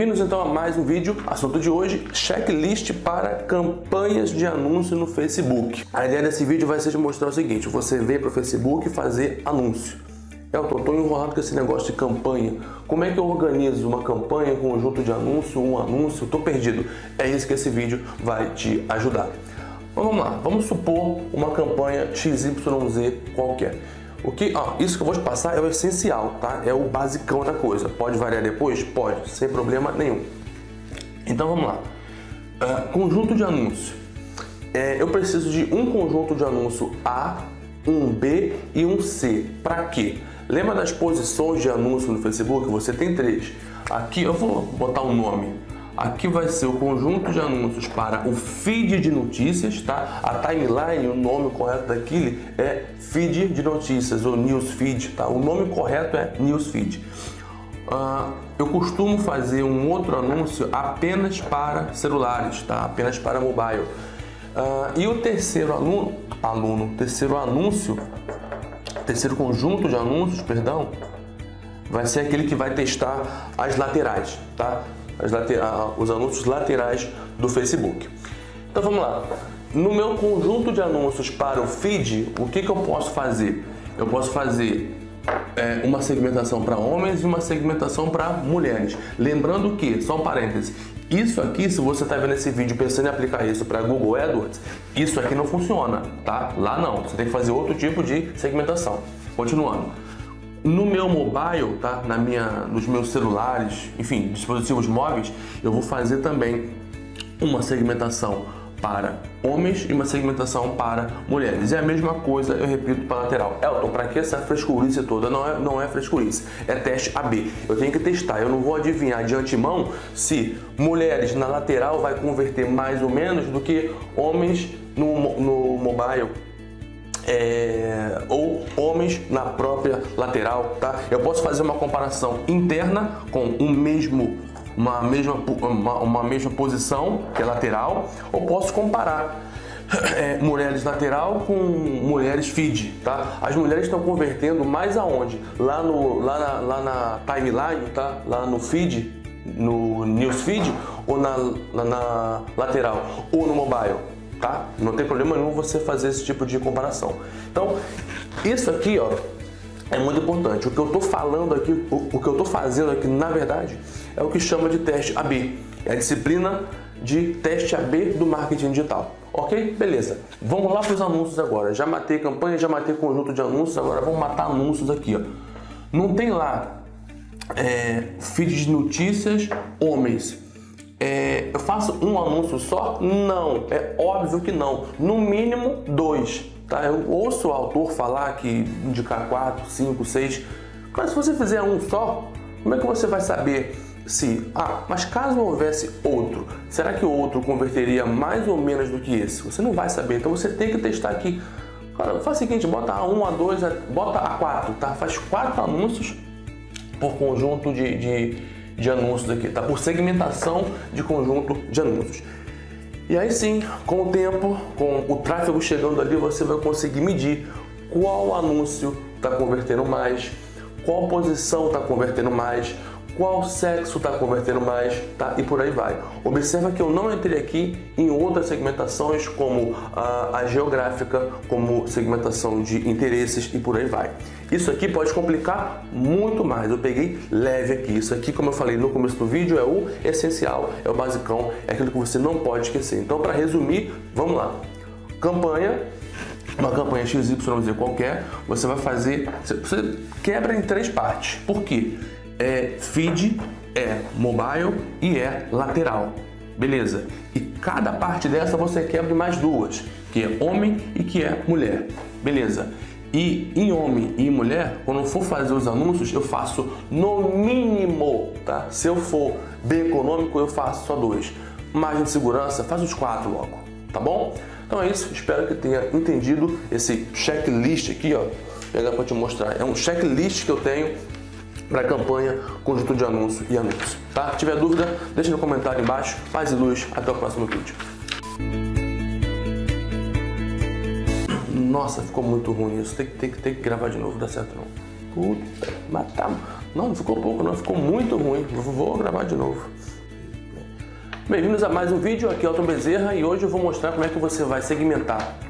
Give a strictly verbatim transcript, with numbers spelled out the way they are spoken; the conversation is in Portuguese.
Bem-vindos então a mais um vídeo. Assunto de hoje: checklist para campanhas de anúncio no Facebook. A ideia desse vídeo vai ser de mostrar o seguinte: você veio para o Facebook fazer anúncio. Eu tô, tô enrolado com esse negócio de campanha. Como é que eu organizo uma campanha, um conjunto de anúncio, um anúncio? Tô perdido. É isso que esse vídeo vai te ajudar. Mas vamos lá, vamos supor uma campanha X Y Z qualquer. O que, ó, isso que eu vou te passar é o essencial, tá? É o basicão da coisa. Pode variar depois? Pode, sem problema nenhum. Então vamos lá. Uh, conjunto de anúncio. É, eu preciso de um conjunto de anúncio A, um B e um C. Para quê? Lembra das posições de anúncio no Facebook? Você tem três. Aqui eu vou botar um nome. Aqui vai ser o conjunto de anúncios para o feed de notícias, tá? A timeline, o nome correto daquilo é feed de notícias ou news feed, tá? O nome correto é news feed. Uh, eu costumo fazer um outro anúncio apenas para celulares, tá? Apenas para mobile. Uh, e o terceiro aluno, aluno, terceiro anúncio, terceiro conjunto de anúncios, perdão, vai ser aquele que vai testar as laterais, tá? As lateral, os anúncios laterais do Facebook. Então vamos lá. No meu conjunto de anúncios para o feed, o que que eu posso fazer? Eu posso fazer é, uma segmentação para homens e uma segmentação para mulheres. Lembrando que, só um parêntese, isso aqui, se você está vendo esse vídeo pensando em aplicar isso para Google AdWords, isso aqui não funciona, tá? Lá não. Você tem que fazer outro tipo de segmentação. Continuando. No meu mobile, tá? Na minha, nos meus celulares, enfim, dispositivos móveis, eu vou fazer também uma segmentação para homens e uma segmentação para mulheres. É a mesma coisa, eu repito, para lateral. Elton, para que essa frescurice toda? Não é, não é frescurice, é teste A B. Eu tenho que testar, eu não vou adivinhar de antemão se mulheres na lateral vai converter mais ou menos do que homens no, no mobile. É, ou homens na própria lateral, tá? Eu posso fazer uma comparação interna com um mesmo, uma, mesma, uma, uma mesma posição, que é lateral, ou posso comparar é, mulheres lateral com mulheres feed, tá? As mulheres estão convertendo mais aonde? Lá, no, lá, na, lá na timeline, tá? Lá no feed, no newsfeed, ou na, na, na lateral, ou no mobile. Tá? Não tem problema nenhum você fazer esse tipo de comparação. Então, isso aqui, ó, é muito importante. O que eu tô falando aqui, o, o que eu tô fazendo aqui, na verdade, é o que chama de teste A B. É a disciplina de teste A B do marketing digital. Ok? Beleza. Vamos lá para os anúncios agora. Já matei campanha, já matei conjunto de anúncios, agora vamos matar anúncios aqui, ó. Não tem lá é, feed de notícias, homens. É, eu faço um anúncio só? Não, é óbvio que não. No mínimo dois, tá? Eu ouço o autor falar que indicar quatro, cinco, seis. Mas se você fizer um só, como é que você vai saber se... Ah, mas caso houvesse outro, será que o outro converteria mais ou menos do que esse? Você não vai saber, então você tem que testar aqui. Cara, faz o seguinte, bota A um, A dois, bota A quatro, tá? Faz quatro anúncios por conjunto de... de de anúncios aqui, tá? Por segmentação de conjunto de anúncios. E aí sim, com o tempo, com o tráfego chegando ali, você vai conseguir medir qual anúncio está convertendo mais, qual posição está convertendo mais, qual sexo está convertendo mais, tá? E por aí vai. Observa que eu não entrei aqui em outras segmentações como a, a geográfica, como segmentação de interesses e por aí vai. Isso aqui pode complicar muito mais, eu peguei leve aqui. Isso aqui, como eu falei no começo do vídeo, é o essencial, é o basicão, é aquilo que você não pode esquecer. Então, para resumir, vamos lá. Campanha, uma campanha X Y Z qualquer, você vai fazer, você quebra em três partes. Por quê? É feed, é mobile e é lateral, beleza? E cada parte dessa você quebra em mais duas, que é homem e que é mulher, beleza? E em homem e mulher, quando eu for fazer os anúncios, eu faço no mínimo, tá? Se eu for bem econômico, eu faço só dois. Margem de segurança, faz os quatro logo, tá bom? Então é isso, espero que tenha entendido esse checklist aqui, ó. Vou pegar para te mostrar, é um checklist que eu tenho para campanha, conjunto de anúncio e anúncio, tá? Se tiver dúvida, deixa no comentário embaixo. Paz e luz, até o próximo vídeo. Nossa, ficou muito ruim isso. Tem que, tem que, tem que gravar de novo, dá certo não. Puta, matamos. Não, não ficou pouco não, ficou muito ruim. Vou gravar de novo. Bem-vindos a mais um vídeo, aqui é o Tom Bezerra e hoje eu vou mostrar como é que você vai segmentar